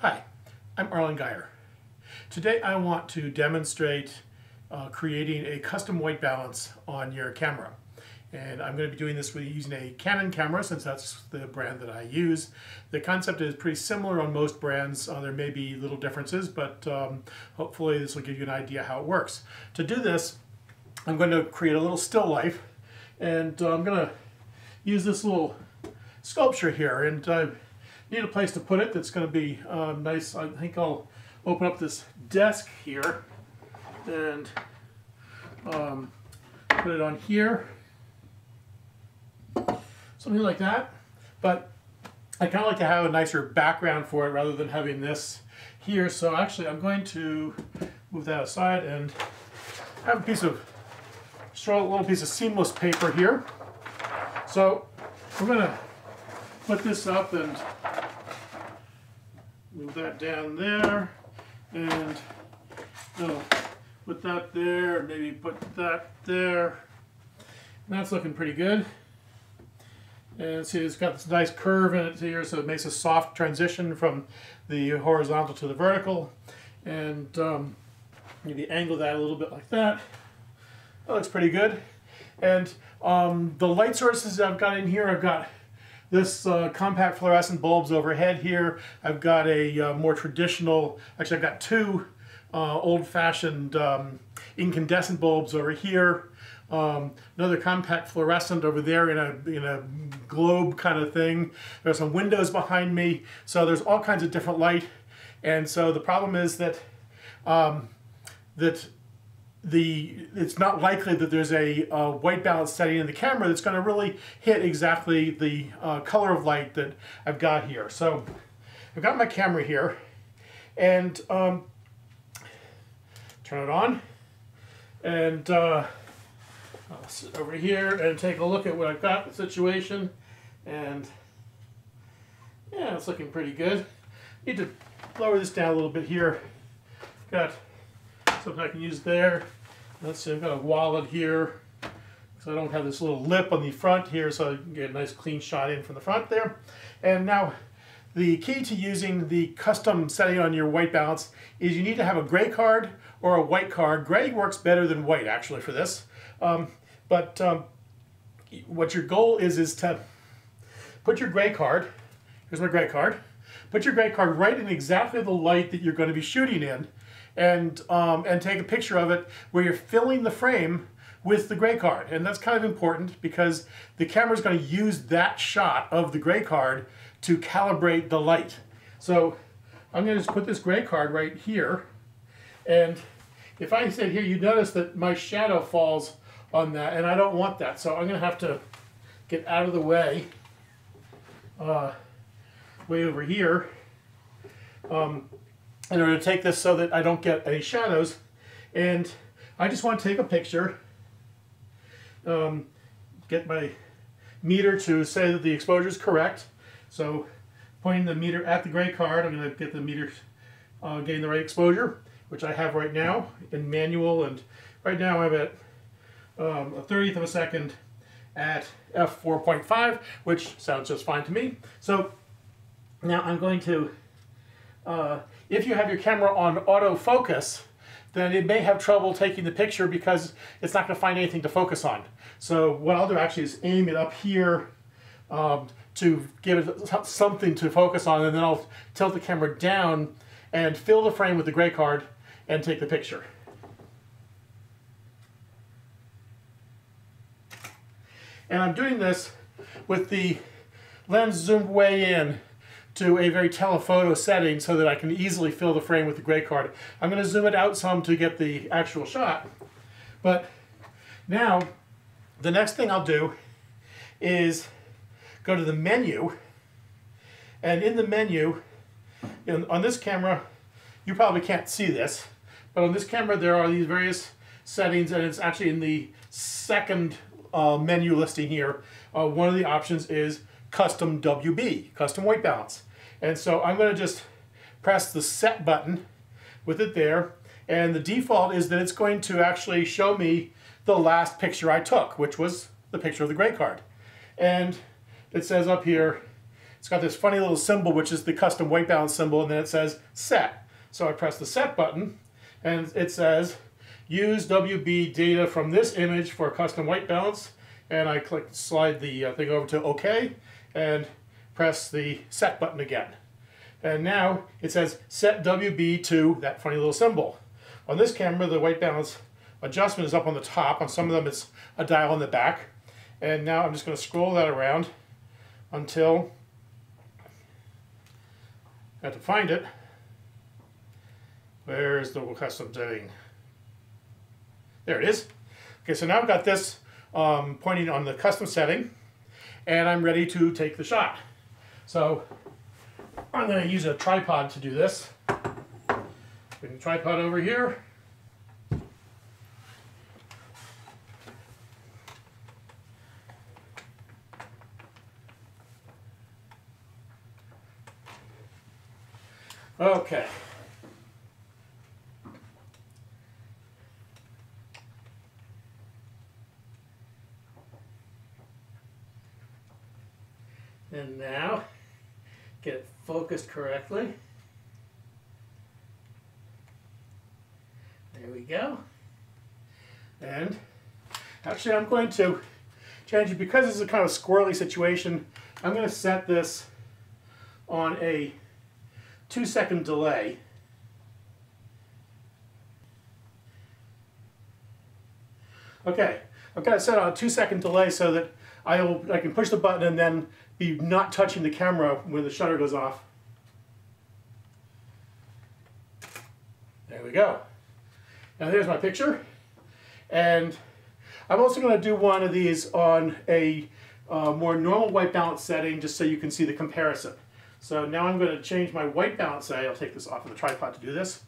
Hi, I'm Arlin Geyer. Today I want to demonstrate creating a custom white balance on your camera. And I'm going to be doing this using a Canon camera since that's the brand that I use. The concept is pretty similar on most brands. There may be little differences, but hopefully this will give you an idea how it works. To do this, I'm going to create a little still life, and I'm going to use this little sculpture here, and I need a place to put it that's going to be nice. I think I'll open up this desk here and put it on here. Something like that, but I kind of like to have a nicer background for it rather than having this here. So actually I'm going to move that aside and have a piece of, throw a little piece of seamless paper here. So we're going to put this up and move that down there, and put that there, maybe put that there, and that's looking pretty good. And see, it's got this nice curve in it here, so it makes a soft transition from the horizontal to the vertical. And maybe angle that a little bit like that. That looks pretty good. And the light sources that I've got in here, I've got this compact fluorescent bulbs overhead here. I've got a more traditional, actually I've got two old-fashioned incandescent bulbs over here. Another compact fluorescent over there in a globe kind of thing. There's some windows behind me, so there's all kinds of different light. And so the problem is that it's not likely that there's a white balance setting in the camera that's going to really hit exactly the color of light that I've got here. So I've got my camera here, and turn it on, and I'll sit over here and take a look at what I've got in the situation, and yeah, it's looking pretty good. Need to lower this down a little bit here. Got something I can use there. Let's see, I've got a wallet here, so I don't have this little lip on the front here, so I can get a nice clean shot in from the front there. And now the key to using the custom setting on your white balance is you need to have a gray card or a white card. Gray works better than white actually for this. What your goal is to put your gray card, here's my gray card, put your gray card right in exactly the light that you're going to be shooting in, and take a picture of it where you're filling the frame with the gray card. And that's kind of important because the camera's going to use that shot of the gray card to calibrate the light. So I'm going to just put this gray card right here, and if I sit here, you notice that my shadow falls on that, and I don't want that, so I'm going to have to get out of the way, way over here, in order to take this so that I don't get any shadows. And I just want to take a picture, get my meter to say that the exposure is correct, so pointing the meter at the gray card, I'm going to get the meter getting the right exposure, which I have right now in manual, and right now I'm at a 30th of a second at f4.5, which sounds just fine to me. So now I'm going to, if you have your camera on autofocus, then it may have trouble taking the picture because it's not going to find anything to focus on. So what I'll do actually is aim it up here to give it something to focus on, and then I'll tilt the camera down and fill the frame with the gray card and take the picture. And I'm doing this with the lens zoomed way in to a very telephoto setting so that I can easily fill the frame with the gray card. I'm going to zoom it out some to get the actual shot. But now the next thing I'll do is go to the menu, and in the menu, on this camera, you probably can't see this, but on this camera there are these various settings, and it's actually in the second menu listing here. One of the options is custom WB, custom white balance. And so I'm going to just press the set button with it there, and the default is that it's going to actually show me the last picture I took, which was the picture of the gray card. And it says up here, It's got this funny little symbol, which is the custom white balance symbol, and then it says set. So I press the set button, and it says use WB data from this image for custom white balance, and I click slide the thing over to OK, and press the set button again. And now it says set WB to that funny little symbol. On this camera, the white balance adjustment is up on the top. On some of them, it's a dial in the back. And now I'm just going to scroll that around until I have to find it. Where's the custom setting? There it is. Okay, so now I've got this pointing on the custom setting, and I'm ready to take the shot. So I'm going to use a tripod to do this. Bring the tripod over here. Okay. And now, get it focused correctly. There we go. And actually, I'm going to change it because this is a kind of squirrely situation. I'm going to set this on a 2-second delay. Okay, I've got it set on a 2-second delay so that I can push the button and then be not touching the camera when the shutter goes off. There we go. Now there's my picture, and I'm also going to do one of these on a more normal white balance setting just so you can see the comparison. So now I'm going to change my white balance setting. I'll take this off of the tripod to do this.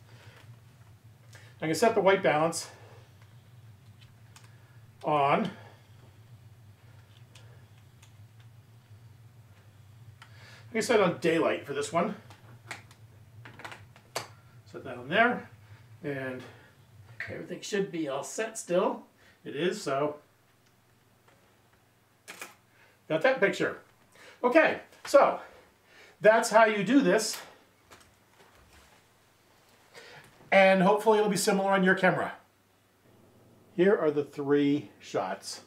I'm going to set the white balance on 'Daylight' for this one. Set that on there, and everything should be all set still. It is, so got that picture. Okay, so that's how you do this, and hopefully it'll be similar on your camera. Here are the three shots.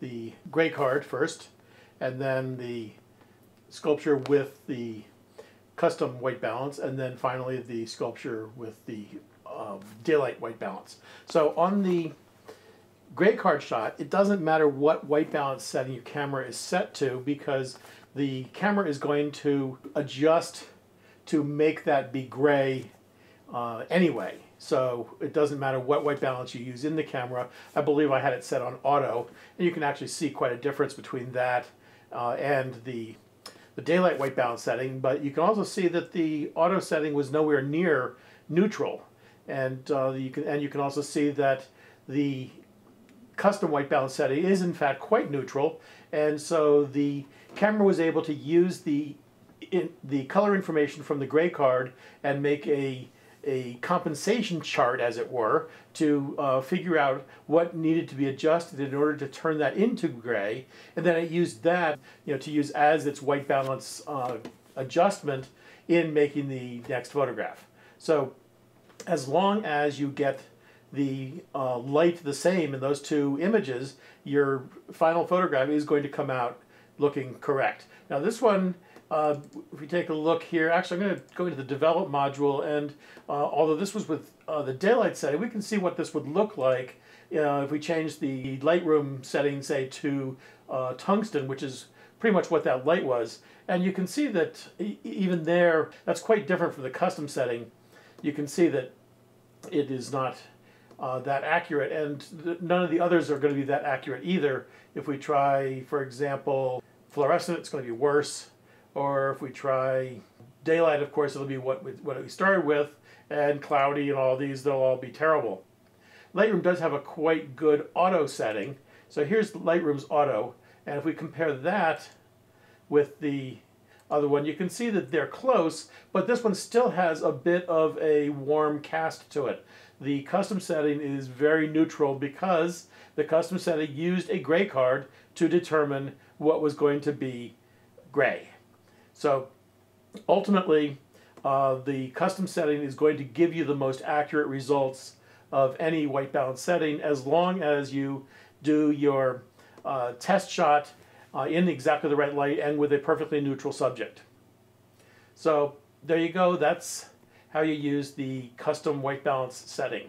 The gray card first, and then the sculpture with the custom white balance, and then finally the sculpture with the daylight white balance. So on the gray card shot, it doesn't matter what white balance setting your camera is set to, because the camera is going to adjust to make that be gray anyway. So it doesn't matter what white balance you use in the camera. I believe I had it set on auto, and you can actually see quite a difference between that and the daylight white balance setting. But you can also see that the auto setting was nowhere near neutral, and you can also see that the custom white balance setting is in fact quite neutral, and so the camera was able to use the color information from the gray card and make a compensation chart, as it were, to figure out what needed to be adjusted in order to turn that into gray, and then it used that, you know, to use as its white balance adjustment in making the next photograph. So as long as you get the light the same in those two images, your final photograph is going to come out looking correct. Now this one, if we take a look here, actually I'm going to go into the develop module, and although this was with the daylight setting, we can see what this would look like if we change the Lightroom setting, say, to tungsten, which is pretty much what that light was. And you can see that even there, that's quite different from the custom setting. You can see that it is not that accurate, and none of the others are going to be that accurate either. If we try, for example, fluorescent, it's going to be worse, or if we try daylight, of course, it'll be what we started with, and cloudy and all these, they'll all be terrible. Lightroom does have a quite good auto setting, so here's Lightroom's auto, and if we compare that with the other one, you can see that they're close, but this one still has a bit of a warm cast to it. The custom setting is very neutral because the custom setting used a gray card to determine what was going to be gray. So ultimately, the custom setting is going to give you the most accurate results of any white balance setting, as long as you do your test shot in exactly the right light and with a perfectly neutral subject. So there you go. That's how you use the custom white balance setting.